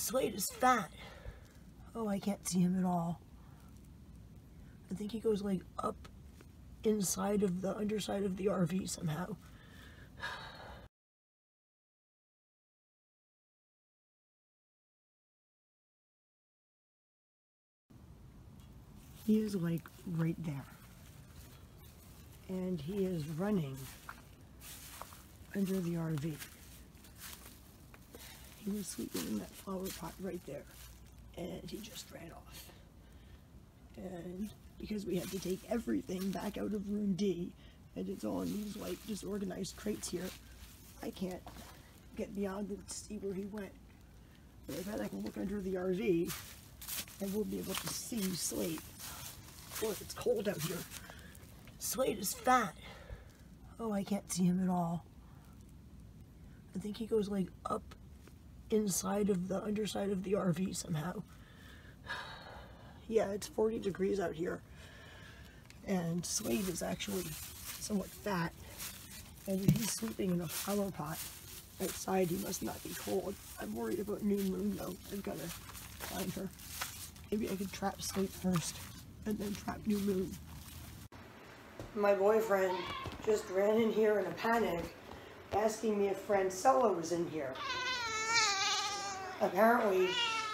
Slate is fat. Oh, I can't see him at all. I think he goes like up inside of the underside of the RV somehow. He is like right there. And he is running under the RV. He was sleeping in that flower pot right there. And he just ran off. And because we had to take everything back out of room D, and it's all in these like disorganized crates here, I can't get beyond and see where he went. But I bet I can look under the RV and we'll be able to see Slate. Boy, it's cold out here. Slate is fat. Oh, I can't see him at all. I think he goes like up inside of the underside of the RV somehow. Yeah, it's 40 degrees out here, and Slate is actually somewhat fat, and he's sleeping in a flower pot outside. He must not be cold. I'm worried about New Moon though. I've got to find her. Maybe I could trap Slate first, and then trap New Moon. My boyfriend just ran in here in a panic, asking me if Francella was in here. Apparently,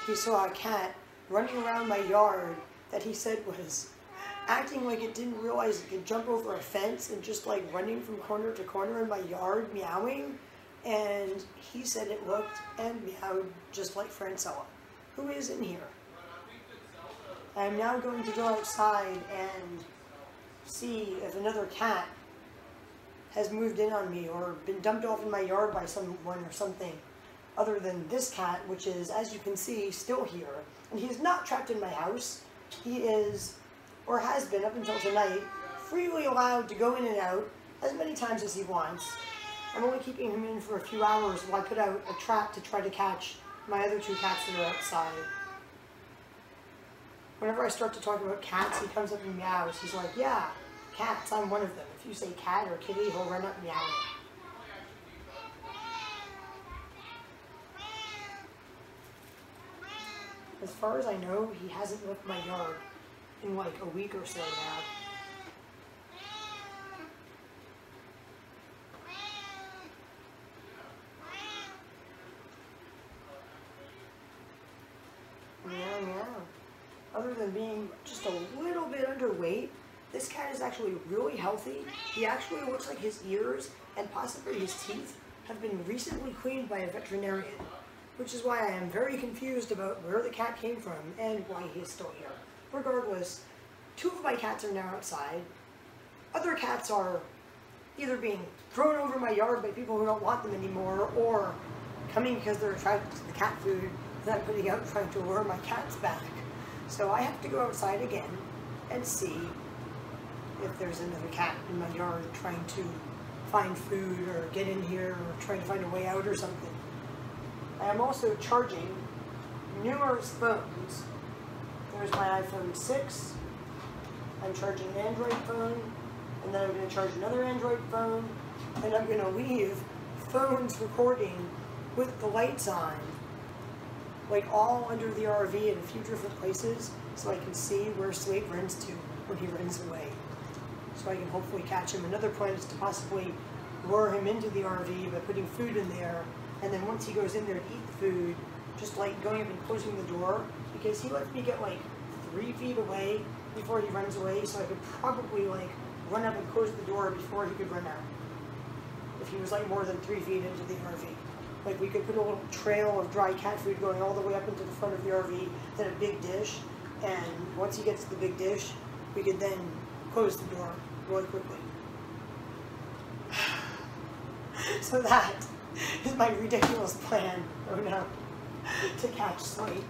he saw a cat running around my yard that he said was acting like it didn't realize it could jump over a fence and just like running from corner to corner in my yard, meowing. And he said it looked and meowed just like Francella, who is in here. I'm now going to go outside and see if another cat has moved in on me or been dumped off in my yard by someone or something. Other than this cat, which is, as you can see, still here. And he is not trapped in my house. He is, or has been up until tonight, freely allowed to go in and out as many times as he wants. I'm only keeping him in for a few hours while I put out a trap to try to catch my other two cats that are outside. Whenever I start to talk about cats, he comes up and meows. He's like, yeah, cats, I'm one of them. If you say cat or kitty, he'll run up meowing. As far as I know, he hasn't left my yard in like a week or so now. Meow meow. Other than being just a little bit underweight, this cat is actually really healthy. He actually looks like his ears and possibly his teeth have been recently cleaned by a veterinarian. Which is why I am very confused about where the cat came from and why he is still here. Regardless, two of my cats are now outside. Other cats are either being thrown over my yard by people who don't want them anymore, or coming because they're attracted to the cat food that I'm putting out trying to lure my cats back. So I have to go outside again and see if there's another cat in my yard trying to find food or get in here or trying to find a way out or something. I am also charging numerous phones. There's my iPhone 6, I'm charging an Android phone, and then I'm going to charge another Android phone, and I'm going to leave phones recording with the lights on, like all under the RV in a few different places, so I can see where Slate runs to when he runs away. So I can hopefully catch him. Another plan is to possibly lure him into the RV by putting food in there. And then once he goes in there to eat the food, just like going up and closing the door, because he lets me get like 3 feet away before he runs away, so I could probably like run up and close the door before he could run out. If he was like more than 3 feet into the RV. Like we could put a little trail of dry cat food going all the way up into the front of the RV, then a big dish, and once he gets to the big dish, we could then close the door really quickly. So that is my ridiculous plan, oh no, to catch Slate.